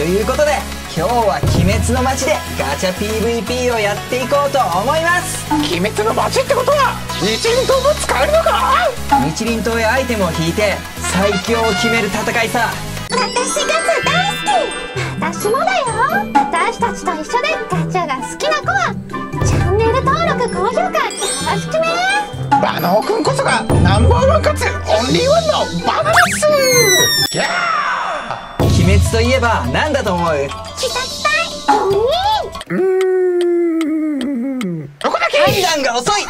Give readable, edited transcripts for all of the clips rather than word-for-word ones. ということで今日は「鬼滅の街」でガチャ PVP をやっていこうと思います。鬼滅の街ってことは日輪刀も使えるのか。日輪刀やアイテムを引いて最強を決める戦いさ。私ガチャ大好き。私もだよ。私たちと一緒でガチャが好きな子はチャンネル登録高評価よろしくね。バナオくんこそがナンバーワンかつオンリーワンのバナナっす。ギャー。鬼滅といえば何だと思う？鬼殺隊。どこだっけ？判断が遅い。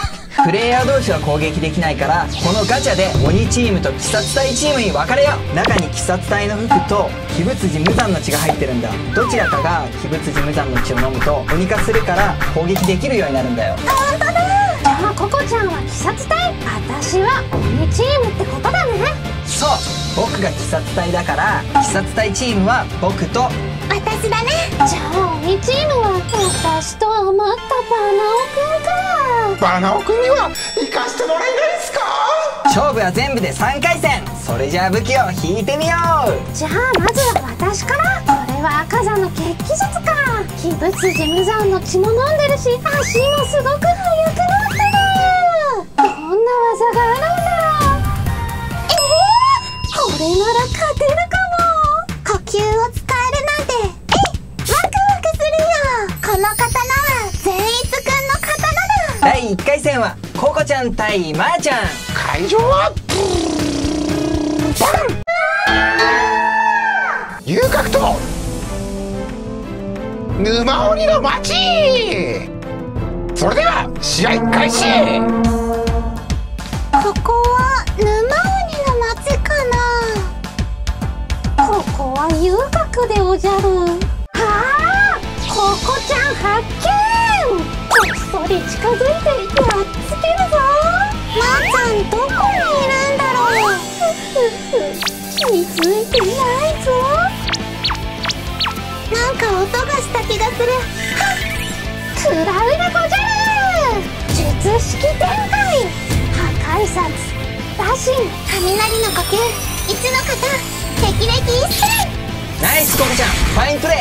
プレイヤー同士は攻撃できないからこのガチャで鬼チームと鬼殺隊チームに分かれよう。中に鬼殺隊の服と鬼舞辻無惨の血が入ってるんだ。どちらかが鬼舞辻無惨の血を飲むと鬼化するから攻撃できるようになるんだよ。ほんとだ。じゃあココちゃんは鬼殺隊、私は鬼チームってことだね。そう、僕が鬼殺隊だから鬼殺隊チームは僕と私だね。じゃあ鬼チームは私と余ったバナオくんか。バナオくんには生かしてもらえないっすか。勝負は全部で3回戦。それじゃあ武器を引いてみよう。じゃあまずは私から。これは赤座の血気術か。鬼舞辻無惨の血も飲んでるし足もすごく速くなってる。こんな技があるんだ。これなら勝てるかも。呼吸を使えるなんてこの刀は善逸くんの刀だ。第1回戦はココちゃん対マーちゃん。会場は遊郭と沼鬼の町。それでは試合開始。ここは沼鬼の町かな。ここは遊郭でおじゃる。ココちゃん発見。こっそり近づいてやっつけるぞ。まーちゃんどこにいるんだろう。気づいてないぞ。なんか音がした気がする。食らうでごじゃる。術式展開、破壊殺、打神、雷の呼吸、一の型、霹靂一閃。ナイスココちゃん、ファインプレー。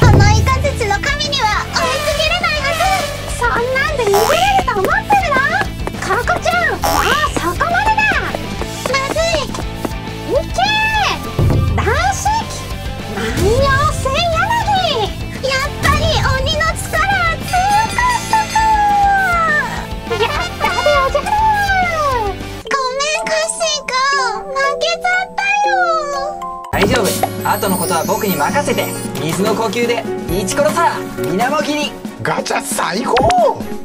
このイカズチの神には追いつけれないはず。そんなんで逃げれると思ってるの。ココちゃん、ああそこまでだ。まずい。ウッケー男子万葉千柳。やっぱり鬼の力強かったか。やったでおじゃる。ごめんカッシーくん、負けちゃった。大丈夫、後のことは僕に任せて。水の呼吸でイチコロさ、みなもぎり。ガチャ最高。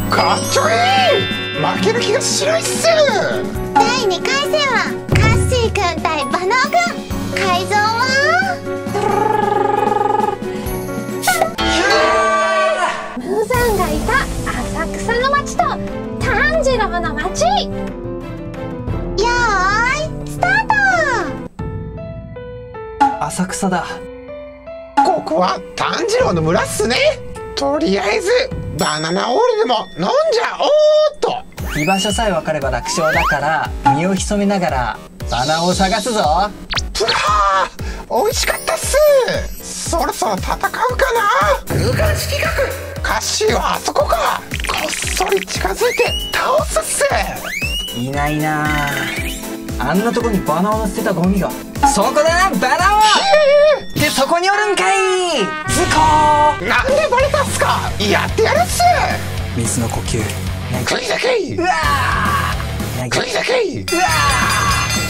かっちょいい。負ける気がしないっす。第2回戦はカッシーくん対バナオくん。会場は無惨がいた浅草の町と炭治郎の町。よーいスタート。浅草だ。ここは炭治郎の村っすね。とりあえずバナナオールでも飲んじゃおうっと。居場所さえ分かれば楽勝だから身を潜めながらバナを探すぞ。プラー美味しかったっす。そろそろ戦うかな。空間式画カッシーはあそこか。こっそり近づいて倒すっす。いないなあ。あんなとこにバナオを捨てたゴミが。そこだなバナオ。でそこにおるんかい。ズコー。なんでバレたっすか。やってやるっす。水の呼吸食いだけ。うわー食いだけ。うわ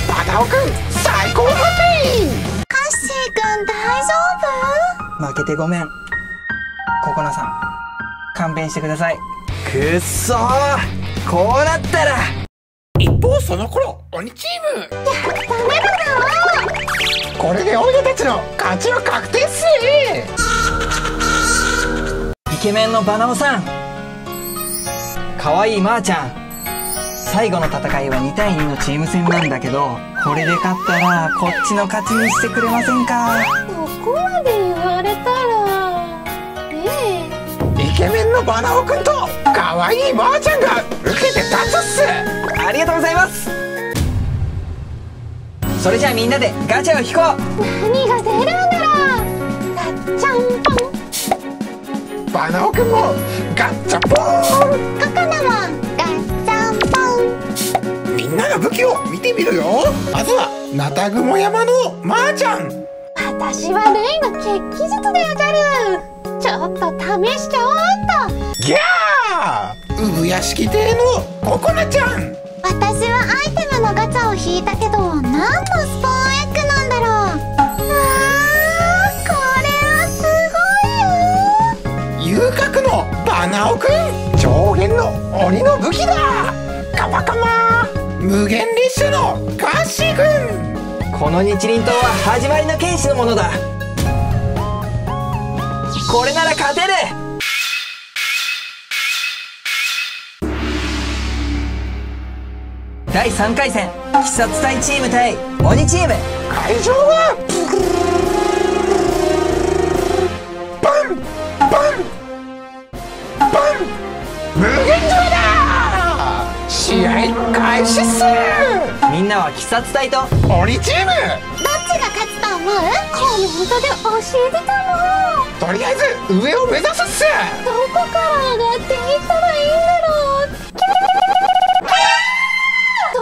ーバナオくん最高のハッピー。カッシーくん大丈夫。負けてごめんココナさん、勘弁してください。くっそー、こうなったら。一方その頃鬼チーム。これでオイラたちの勝ちは確定っす。イケメンのバナオさん、かわいいマーちゃん。最後の戦いは2対2のチーム戦なんだけど、これで勝ったらこっちの勝ちにしてくれませんか。ここまで言われたらねえ。イケメンのバナオくんとかわいいマーちゃんが受けて立つっす。ありがとうございます。それじゃあみんなでガチャを引こう。何が出るんだろう。花尾くんもガッチャポン。ここのもガッチャポン。みんなの武器を見てみるよ。まずはナタグモ山のまーちゃん。私はレイの血気術でおじゃる。ちょっと試しちゃおうっと。ギャー、産屋敷邸のココナちゃん。私はアイテムのガチャを引いたけど何のスポーンエッグなんだろう。遊郭のバナオくん、上限の鬼の武器だ。カマカマ、無限列車のガッシーくん。この日輪刀は始まりの剣士のものだ。これなら勝てる。第3回戦、鬼殺隊チーム対鬼チーム。会場はバンバン無限城だ。試合開始っす。みんなは鬼殺隊と鬼チーム、どっちが勝つと思う？この音で教えてたの。とりあえず上を目指すっす。どこから上がっていったらいいんだろう。ど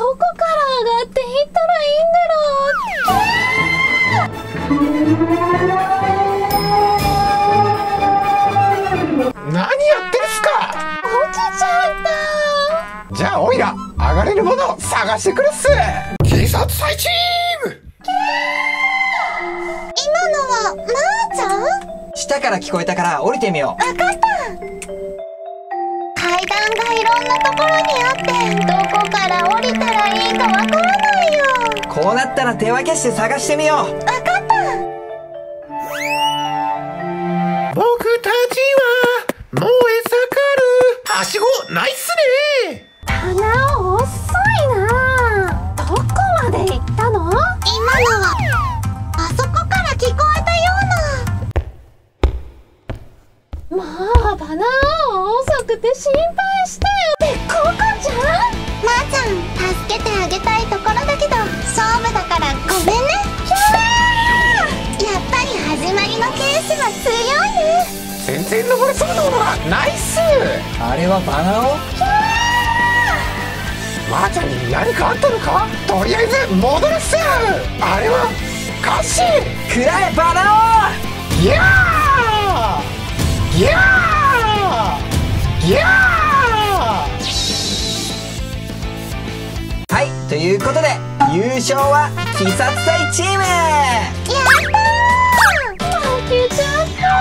こから上がっていったらいいんだろう。何やってるっすか。じゃあオイラ、上がれるものを探してくるっす。鬼殺隊チーム。今のはまーちゃん？下から聞こえたから降りてみよう。分かった。階段がいろんなところにあって、どこから降りたらいいかわからないよ。こうなったら手分けして探してみよう。分かった。僕たちは燃え盛るはしごないっすね。花尾遅いな。どこまで行ったの？今のはあそこから聞こえたような。まあバナオ遅くて心配してよ。ってココちゃん？まーちゃん助けてあげたいところだけど勝負だからごめんね。やっぱり始まりのケースは強いね。全然登れそうなものがないっす。あれはバナオ？まーちゃんに何かあったのか。とりあえず戻るっす。あれはカッシー。くらえバナオ。いやーいやーいやー。はい、ということで優勝は鬼殺隊チーム。やったー。負けちゃった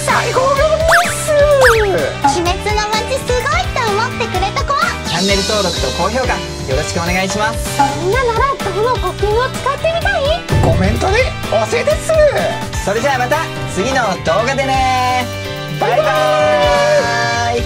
ー。最高のミス。鬼滅の街すごいと思ってくれた子はチャンネル登録と高評価よろしくお願いします。みんなならどの呼吸を使ってみたい？コメントで教えてっす。それじゃあまた次の動画でね。バイバーイ。